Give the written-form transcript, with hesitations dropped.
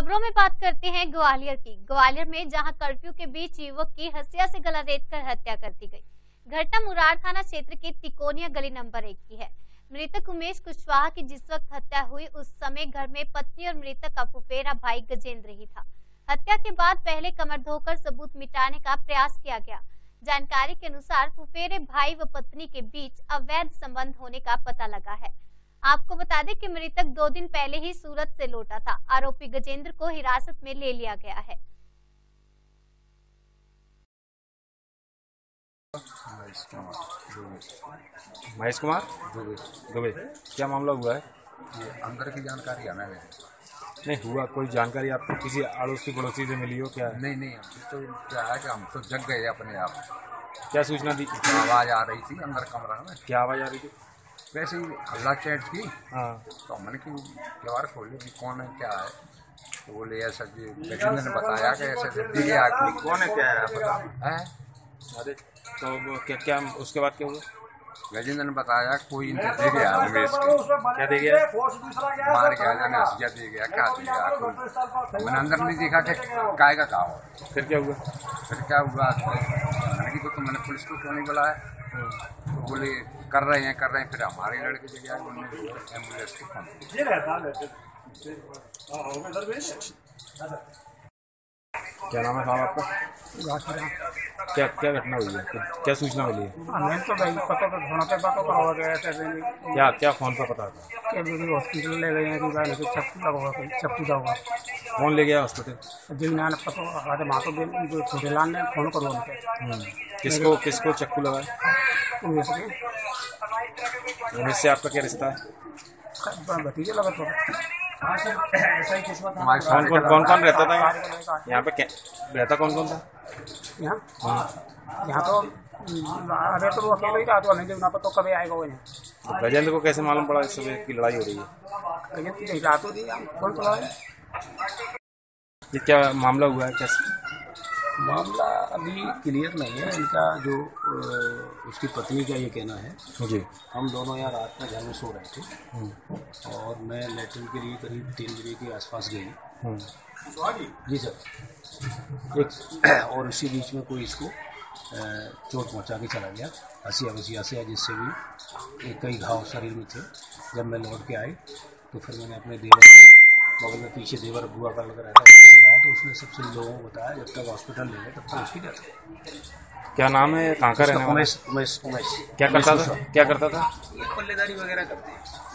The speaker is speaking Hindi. खबरों में बात करते हैं ग्वालियर की। ग्वालियर में जहां कर्फ्यू के बीच युवक की हंसिया से गला रेत कर हत्या कर दी गई। घटना मुरार थाना क्षेत्र के तिकोनिया गली नंबर 1 की है। मृतक उमेश कुशवाहा की जिस वक्त हत्या हुई उस समय घर में पत्नी और मृतक का फुफेरा भाई गजेंद्र ही था। हत्या के बाद पहले कमर धोकर सबूत मिटाने का प्रयास किया गया। जानकारी के अनुसार फुफेरे भाई व पत्नी के बीच अवैध संबंध होने का पता लगा है। आपको बता दें कि मृतक 2 दिन पहले ही सूरत से लौटा था। आरोपी गजेंद्र को हिरासत में ले लिया गया है। महेश कुमार दुबे, क्या मामला हुआ है? अंदर की जानकारी आना है नहीं हुआ। कोई जानकारी आपको किसी अड़ोसी पड़ोसी से मिली हो क्या? नहीं, तो क्या है कि हम तो जग गए अपने आप। क्या सूचना दी? आवाज़ आ रही थी अंदर कमरा में। क्या आवाज़ आ रही थी? वैसे ही हल्ला चैट की। हाँ, तो मैंने की दीवार खोली कि कौन है क्या है, तो बोले ऐसा जी गजेंद्र ने बताया कि ऐसा दिल्ली के आदमी कौन है क्या है पता है। अरे तो क्या उसके बाद क्या हुआ? गजेंद्र ने बताया कोई इनसे दे गया। उमेश क्या दे गया? मार गया, जाने हसिया दे गया, क्या दे गया। मैंने अंदर नहीं देखा कि काय का कहा हो। फिर क्या हुआ? मैंने की तो मैंने पुलिस को क्यों नहीं बुलाया? बोले कर रहे हैं। फिर हमारे लड़के से गया एम्बुलेंस को फोन क्या नाम है साहब आपका? क्या घटना हुई है? क्या सूचना मिली है? हमें तो भाई पता तो फोन पे पता करवा गया था। क्या फोन पे पता था? क्या हॉस्पिटल ले गए हैं कि गाड़ी से छप्पू लगा हुआ। कौन ले गया हॉस्पिटल? जी ना पता हमारे माँ को छोटे लाल ने फोन करवा। किसको चक्कू लगाया? उमेश से आपका क्या रिश्ता है? कौन रहता था यहाँ पे? रहता कौन था यहाँ? तो अरे तो वो अकेला ही रहा, तो नहीं तो कभी आएगा वो यहाँ। गजेंद्र को कैसे मालूम पड़ा इस सुबह की लड़ाई हो रही है? रात हो रही है। ये क्या मामला हुआ है? कैसे मामला अभी क्लियर नहीं है। इनका जो उसकी पत्नी का ये कहना है जी, हम दोनों यार रात में घर में सो रहे थे और मैं लेटरिन के लिए करीब 3 बजे के आसपास गई जी सर। एक और उसी बीच में कोई इसको चोट पहुंचा के चला गया, हंसिया, जिससे भी कई घाव शरीर में थे। जब मैं लौट के आई तो फिर मैंने अपने देवर को, बगल में पीछे देवर बुआ का लग रहा था, उसको बताया तो उसने सबसे लोगों को बताया। जब तक हॉस्पिटल ले गए तब तक उसकी डेथ हो गई। क्या नाम है? कहाँ का रहने वाला? उमेश। क्या करता था? पल्लेदारी वगैरह करते हैं।